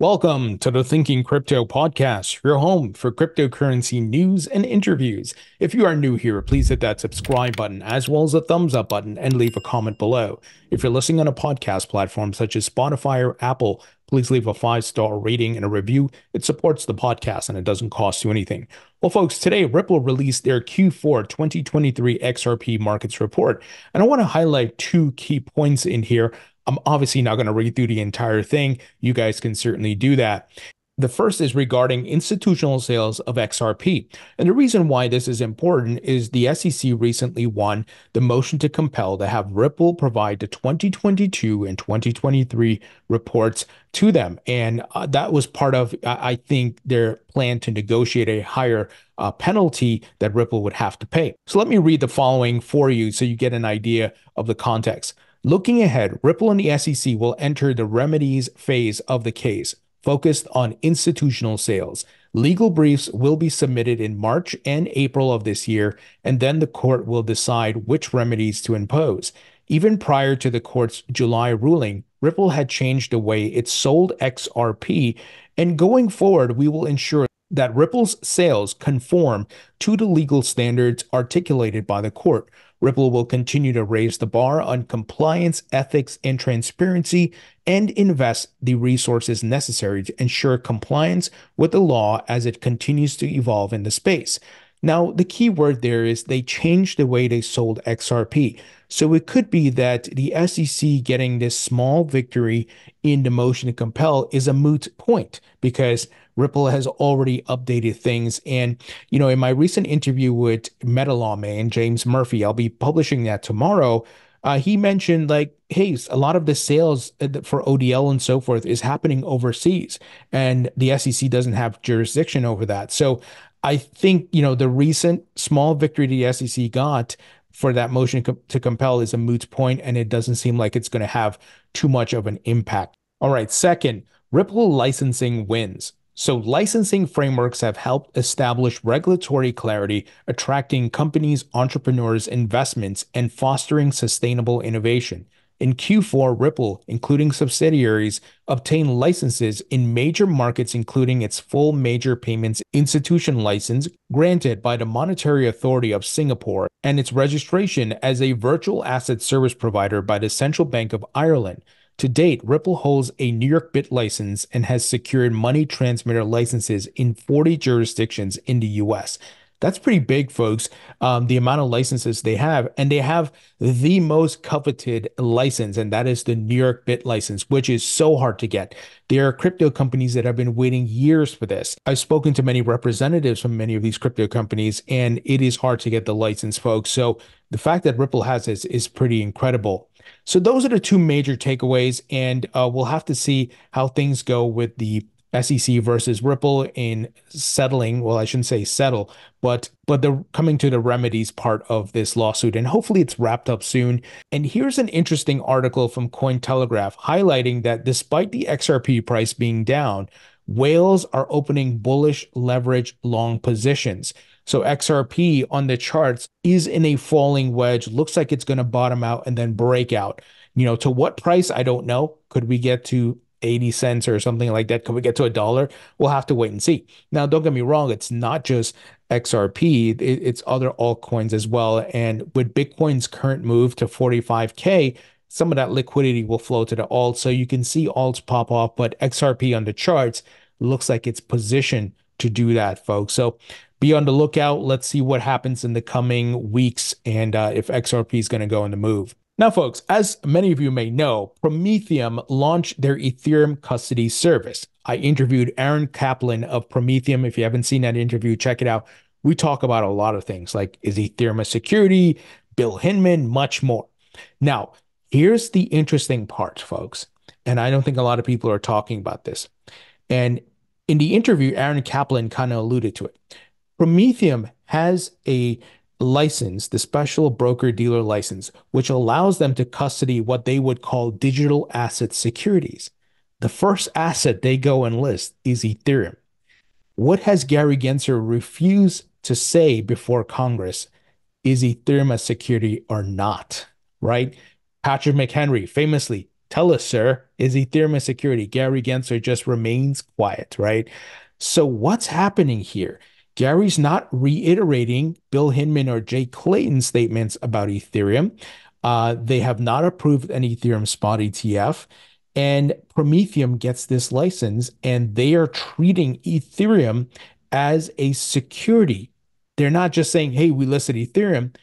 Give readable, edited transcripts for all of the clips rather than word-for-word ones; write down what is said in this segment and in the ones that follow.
Welcome to the Thinking Crypto Podcast, your home for cryptocurrency news and interviews. If you are new here, please hit that subscribe button as well as the thumbs up button and leave a comment below. If you're listening on a podcast platform such as Spotify or Apple, please leave a 5-star rating and a review. It supports the podcast and it doesn't cost you anything. Well, folks, today Ripple released their Q4 2023 XRP markets report. And I want to highlight two key points in here. I'm obviously not going to read through the entire thing. You guys can certainly do that. The first is regarding institutional sales of XRP. And the reason why this is important is the SEC recently won the motion to compel to have Ripple provide the 2022 and 2023 reports to them. And that was part of, I think, their plan to negotiate a higher penalty that Ripple would have to pay. So let me read the following for you so you get an idea of the context. Looking ahead, Ripple and the SEC will enter the remedies phase of the case, focused on institutional sales. Legal briefs will be submitted in March and April of this year, and then the court will decide which remedies to impose. Even prior to the court's July ruling, Ripple had changed the way it sold XRP, and going forward, we will ensure that Ripple's sales conform to the legal standards articulated by the court. Ripple will continue to raise the bar on compliance, ethics, and transparency, and invest the resources necessary to ensure compliance with the law as it continues to evolve in the space. Now, the key word there is they changed the way they sold XRP. So it could be that the SEC getting this small victory in the motion to compel is a moot point because Ripple has already updated things. And, you know, in my recent interview with Meta lawman James Murphy, I'll be publishing that tomorrow. He mentioned, like, hey, a lot of the sales for ODL and so forth is happening overseas, and the SEC doesn't have jurisdiction over that. So I think, you know, the recent small victory the SEC got for that motion to compel is a moot point, and it doesn't seem like it's going to have too much of an impact. All right. Second, Ripple licensing wins. So licensing frameworks have helped establish regulatory clarity, attracting companies, entrepreneurs, investments, and fostering sustainable innovation. In Q4, Ripple, including subsidiaries, obtained licenses in major markets, including its full major payments institution license granted by the Monetary Authority of Singapore and its registration as a virtual asset service provider by the Central Bank of Ireland. To date, Ripple holds a New York Bit license and has secured money transmitter licenses in 40 jurisdictions in the U.S., That's pretty big, folks, the amount of licenses they have. And they have the most coveted license, and that is the New York Bit license, which is so hard to get. There are crypto companies that have been waiting years for this. I've spoken to many representatives from many of these crypto companies, and it is hard to get the license, folks. So the fact that Ripple has this is pretty incredible. So those are the two major takeaways, and we'll have to see how things go with the SEC versus Ripple in settling, well, I shouldn't say settle, but they're coming to the remedies part of this lawsuit, and hopefully it's wrapped up soon. And here's an interesting article from Cointelegraph highlighting that despite the XRP price being down, whales are opening bullish leverage long positions. So XRP on the charts is in a falling wedge, looks like it's going to bottom out and then break out. You know, to what price? I don't know. Could we get to 80 cents or something like that? Can we get to $1? We'll have to wait and see. Now, don't get me wrong. It's not just XRP. It's other altcoins as well. And with Bitcoin's current move to 45K, some of that liquidity will flow to the alt. So you can see alts pop off, but XRP on the charts looks like it's positioned to do that, folks. So be on the lookout. Let's see what happens in the coming weeks and if XRP is going to go on the move. Now, folks, as many of you may know, Prometheum launched their Ethereum custody service. I interviewed Aaron Kaplan of Prometheum. If you haven't seen that interview, check it out. We talk about a lot of things like, is Ethereum a security, Bill Hinman, much more. Now, here's the interesting part, folks, and I don't think a lot of people are talking about this. And in the interview, Aaron Kaplan kind of alluded to it. Prometheum has a license, the special broker-dealer license, which allows them to custody what they would call digital asset securities. The first asset they go and list is Ethereum. What has Gary Gensler refused to say before Congress? Is Ethereum a security or not, right? Patrick McHenry famously Tell us, sir, is Ethereum a security? Gary Gensler just remains quiet, right? So what's happening here? Gary's not reiterating Bill Hinman or Jay Clayton's statements about Ethereum. They have not approved an Ethereum spot ETF. And Prometheum gets this license, and they are treating Ethereum as a security. They're not just saying, hey, we listed Ethereum.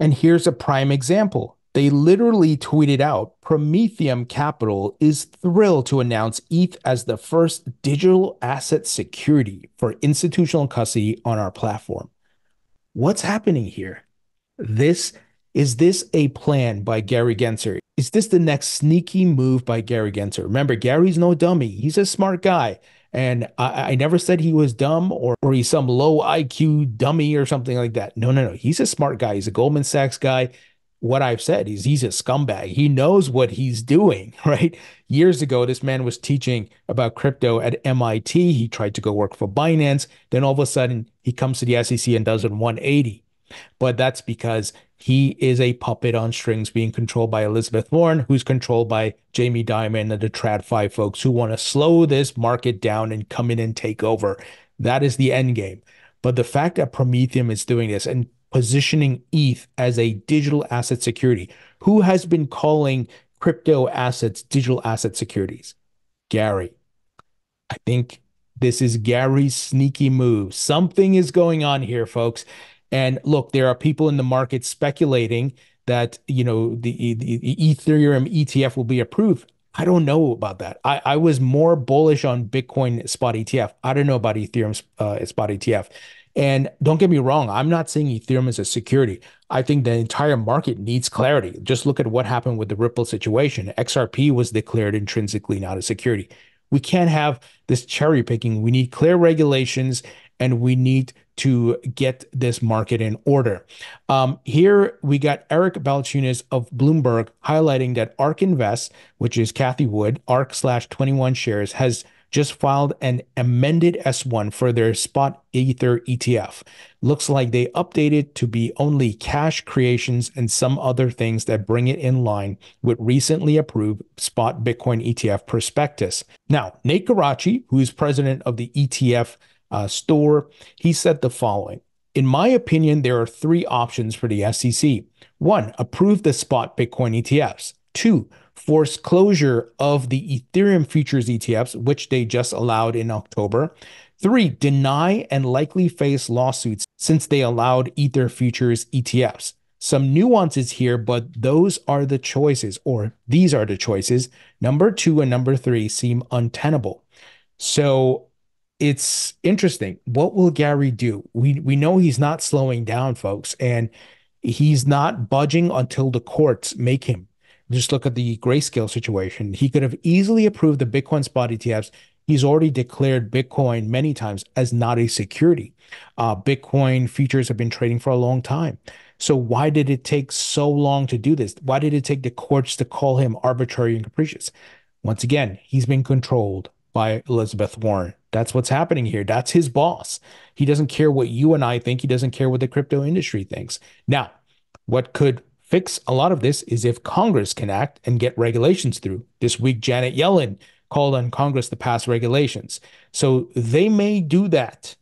And here's a prime example. They literally tweeted out, Prometheum Capital is thrilled to announce ETH as the first digital asset security for institutional custody on our platform. What's happening here? Is this a plan by Gary Gensler? Is this the next sneaky move by Gary Gensler? Remember, Gary's no dummy. He's a smart guy. And I never said he was dumb or he's some low IQ dummy or something like that. No. He's a smart guy. He's a Goldman Sachs guy. What I've said is he's a scumbag. He knows what he's doing, right? Years ago, this man was teaching about crypto at MIT. He tried to go work for Binance. Then all of a sudden, he comes to the SEC and does a 180. But that's because he is a puppet on strings being controlled by Elizabeth Warren, who's controlled by Jamie Dimon and the TradFi folks who want to slow this market down and come in and take over. That is the end game. But the fact that Prometheum is doing this and positioning ETH as a digital asset security, who has been calling crypto assets digital asset securities? Gary. I think this is Gary's sneaky move. Something is going on here, folks. And look, there are people in the market speculating that, you know, the Ethereum ETF will be approved. I don't know about that. I was more bullish on Bitcoin spot ETF. I don't know about Ethereum spot ETF. And don't get me wrong, I'm not saying Ethereum is a security. I think the entire market needs clarity. Just look at what happened with the Ripple situation. XRP was declared intrinsically not a security. We can't have this cherry picking. We need clear regulations, and we need to get this market in order. Here we got Eric Balchunas of Bloomberg highlighting that ARK Invest, which is Cathie Wood, ARK/21 shares, has just filed an amended S1 for their spot Ether ETF. Looks like they updated to be only cash creations and some other things that bring it in line with recently approved spot Bitcoin ETF prospectus. Now, Nate Garachi, who is president of the ETF store, he said the following. In my opinion, there are three options for the SEC. 1, approve the spot Bitcoin ETFs. 2, force closure of the Ethereum futures ETFs, which they just allowed in October. 3, deny and likely face lawsuits since they allowed Ether futures ETFs. Some nuances here, but those are the choices, or these are the choices. Number 2 and number 3 seem untenable. So it's interesting. What will Gary do? We know he's not slowing down, folks, and he's not budging until the courts make him. Just look at the Grayscale situation. He could have easily approved the Bitcoin spot ETFs. He's already declared Bitcoin many times as not a security. Bitcoin futures have been trading for a long time. So why did it take so long to do this? Why did it take the courts to call him arbitrary and capricious? Once again, he's been controlled by Elizabeth Warren. That's what's happening here. That's his boss. He doesn't care what you and I think. He doesn't care what the crypto industry thinks. Now, what could fix a lot of this is if Congress can act and get regulations through. This week, Janet Yellen called on Congress to pass regulations. So they may do that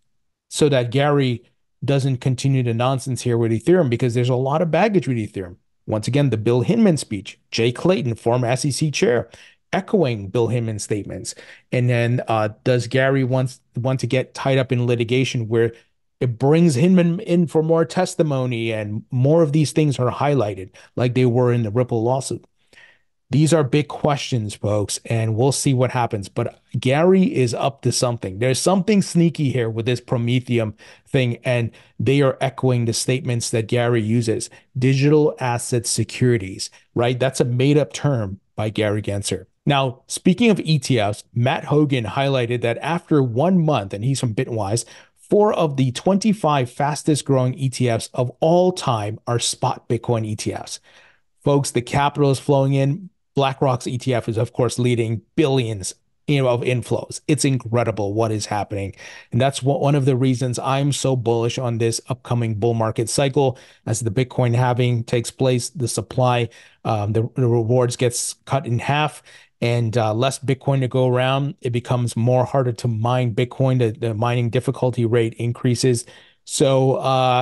so that Gary doesn't continue the nonsense here with Ethereum, because there's a lot of baggage with Ethereum. Once again, the Bill Hinman speech, Jay Clayton, former SEC chair, echoing Bill Hinman's statements. And then does Gary want to get tied up in litigation where it brings Hinman in for more testimony and more of these things are highlighted like they were in the Ripple lawsuit? These are big questions, folks, and we'll see what happens. But Gary is up to something. There's something sneaky here with this Prometheum thing, and they are echoing the statements that Gary uses. Digital asset securities, right? That's a made-up term by Gary Gensler. Now, speaking of ETFs, Matt Hogan highlighted that after 1 month, and he's from Bitwise, 4 of the 25 fastest growing ETFs of all time are spot Bitcoin ETFs. Folks, the capital is flowing in. BlackRock's ETF is, of course, leading billions of inflows. It's incredible what is happening. And that's one of the reasons I'm so bullish on this upcoming bull market cycle. As the Bitcoin halving takes place, the supply, the rewards gets cut in half, and less Bitcoin to go around. It becomes more harder to mine Bitcoin. The mining difficulty rate increases. So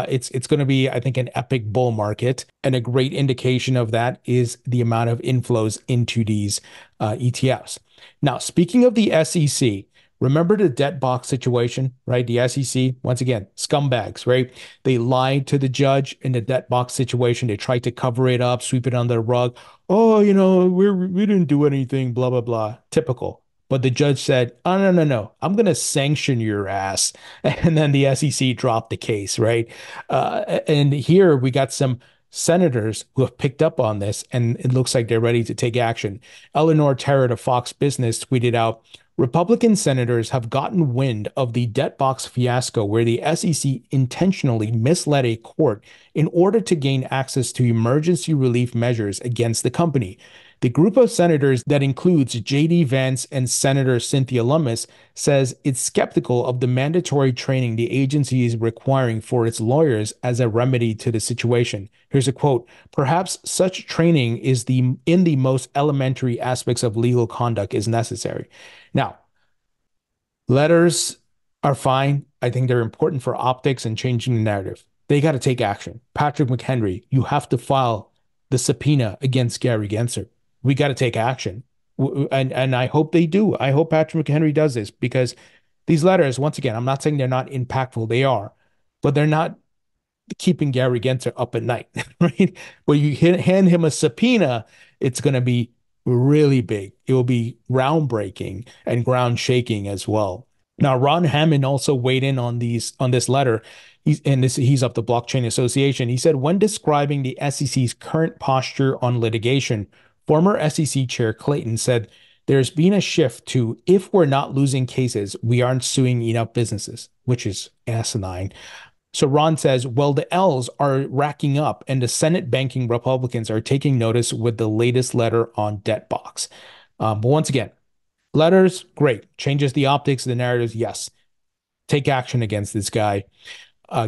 it's going to be, I think, an epic bull market. And a great indication of that is the amount of inflows into these ETFs. Now, speaking of the SEC, remember the debt box situation, right? The SEC, once again, scumbags, right? They lied to the judge in the debt box situation. They tried to cover it up, sweep it under the rug. Oh, you know, we didn't do anything, blah, blah, blah. Typical. But the judge said, oh, no, no, no, I'm going to sanction your ass. And then the SEC dropped the case, right? And here we got some senators who have picked up on this, and it looks like they're ready to take action. Eleanor Terrett of Fox Business tweeted out, Republican senators have gotten wind of the debt box fiasco where the SEC intentionally misled a court in order to gain access to emergency relief measures against the company. The group of senators that includes J.D. Vance and Senator Cynthia Lummis says it's skeptical of the mandatory training the agency is requiring for its lawyers as a remedy to the situation. Here's a quote, perhaps such training is in the most elementary aspects of legal conduct is necessary. Now, letters are fine. I think they're important for optics and changing the narrative. They got to take action. Patrick McHenry, you have to file the subpoena against Gary Gensler. We got to take action. And I hope they do. I hope Patrick McHenry does this, because these letters, once again, I'm not saying they're not impactful. They are, but they're not keeping Gary Gensler up at night, right? But you hand him a subpoena, it's going to be really big. It will be groundbreaking and ground shaking as well. Now, Ron Hammond also weighed in on this letter. He's of the Blockchain Association. He said, when describing the SEC's current posture on litigation, former SEC Chair Clayton said, there's been a shift to, if we're not losing cases, we aren't suing enough businesses, which is asinine. So Ron says, well, the L's are racking up and the Senate banking Republicans are taking notice with the latest letter on debt box. But once again, letters, great. Changes the optics, the narratives, yes. Take action against this guy,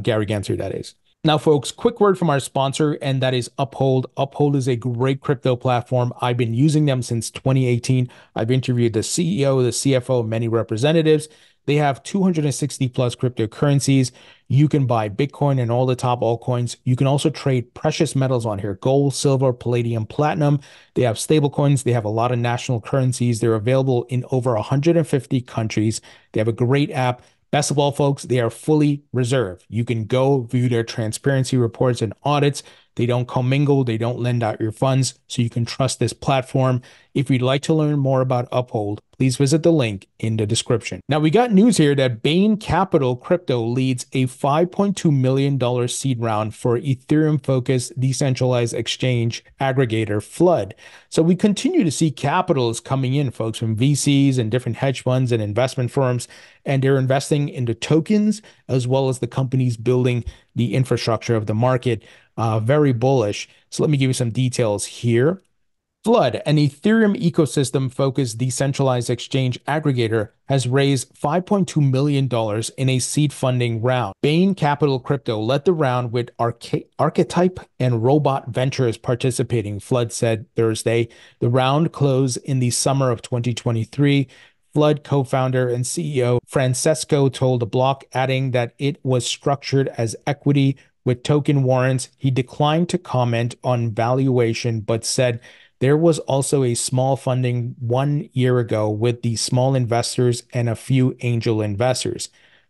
Gary Gensler, that is. Now, folks, quick word from our sponsor, and that is Uphold. Uphold is a great crypto platform. I've been using them since 2018. I've interviewed the CEO, the CFO, many representatives. They have 260 plus cryptocurrencies. You can buy Bitcoin and all the top altcoins. You can also trade precious metals on here, gold, silver, palladium, platinum. They have stablecoins. They have a lot of national currencies. They're available in over 150 countries. They have a great app. Best of all, folks, they are fully reserved. You can go view their transparency reports and audits. They don't commingle. They don't lend out your funds. So you can trust this platform. If you'd like to learn more about Uphold, please visit the link in the description. Now, we got news here that Bain Capital Crypto leads a $5.2 million seed round for Ethereum-focused decentralized exchange aggregator Flood. So we continue to see capitals coming in, folks, from VCs and different hedge funds and investment firms, and they're investing into tokens as well as the companies building the infrastructure of the market. Very bullish. So let me give you some details here. Flood, an Ethereum ecosystem-focused decentralized exchange aggregator, has raised $5.2 million in a seed funding round. Bain Capital Crypto led the round with Archetype and Robot Ventures participating, Flood said Thursday. The round closed in the summer of 2023. Flood co-founder and CEO Francesco told The Block, adding that it was structured as equity with token warrants. He declined to comment on valuation, but said, there was also a small funding 1 year ago with the small investors and a few angel investors.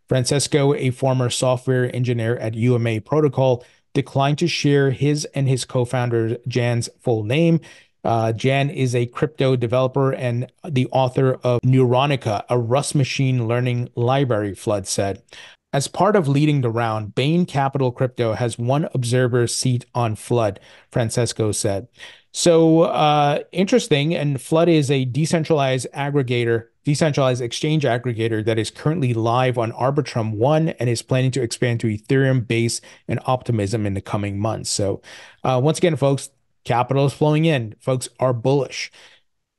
Francesco, a former software engineer at UMA Protocol, declined to share his and his co-founder Jan's full name. Jan is a crypto developer and the author of Neuronica, a Rust machine learning library, Flood said. As part of leading the round, Bain Capital Crypto has one observer seat on Flood, Francesco said. So interesting, and Flood is a decentralized exchange aggregator that is currently live on Arbitrum One and is planning to expand to Ethereum base and Optimism in the coming months. So once again, folks, capital is flowing in. Folks are bullish.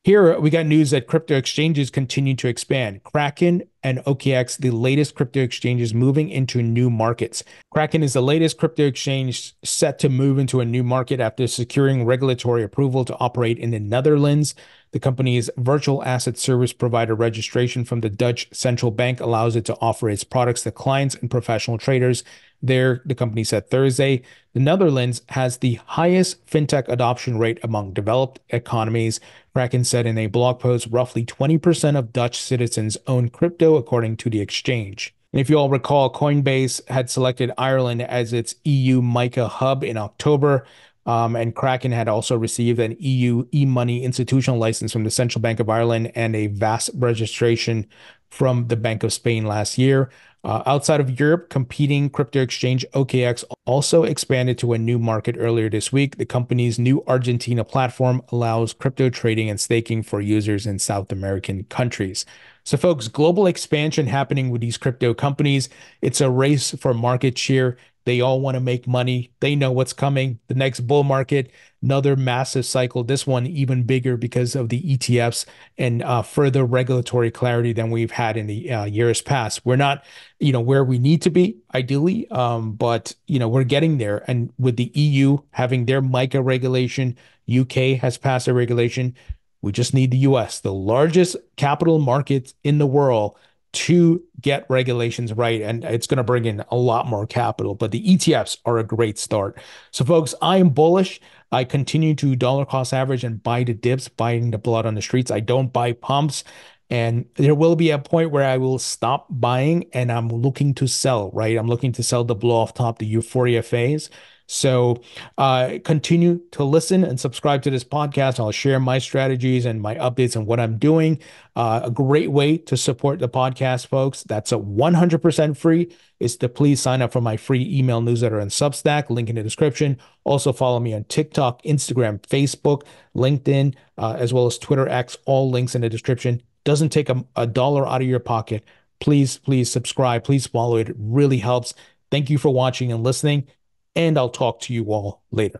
Here, we got news that crypto exchanges continue to expand. Kraken and OKX, the latest crypto exchanges moving into new markets. Kraken is the latest crypto exchange set to move into a new market after securing regulatory approval to operate in the Netherlands. The company's virtual asset service provider registration from the Dutch Central Bank allows it to offer its products to clients and professional traders. There, the company said Thursday, the Netherlands has the highest fintech adoption rate among developed economies. Kraken said in a blog post, roughly 20% of Dutch citizens own crypto, according to the exchange. And if you all recall, Coinbase had selected Ireland as its EU MiCA hub in October, and Kraken had also received an EU e-money institutional license from the Central Bank of Ireland and a VAS registration from the Bank of Spain last year. Outside of Europe, competing crypto exchange OKX also expanded to a new market earlier this week. The company's new Argentina platform allows crypto trading and staking for users in South American countries. So folks, global expansion happening with these crypto companies. It's a race for market share. They all want to make money. They know what's coming. The next bull market, another massive cycle. This one even bigger because of the ETFs and further regulatory clarity than we've had in the years past. We're not, where we need to be ideally, but we're getting there. And with the EU having their MiCA regulation, UK has passed a regulation. We just need the US, the largest capital market in the world, to get regulations right, and it's going to bring in a lot more capital, but the ETFs are a great start. So folks, I am bullish. I continue to dollar cost average and buy the dips, buying the blood on the streets. I don't buy pumps, and there will be a point where I will stop buying and I'm looking to sell, right? I'm looking to sell the blow off top, the euphoria phase. So continue to listen and subscribe to this podcast. I'll share my strategies and my updates on what I'm doing. A great way to support the podcast, folks, that's a 100% free, is to please sign up for my free email newsletter and Substack, link in the description. Also follow me on TikTok, Instagram, Facebook, LinkedIn, as well as Twitter X, all links in the description. Doesn't take a dollar out of your pocket. Please, please subscribe. Please follow it. It really helps. Thank you for watching and listening. And I'll talk to you all later.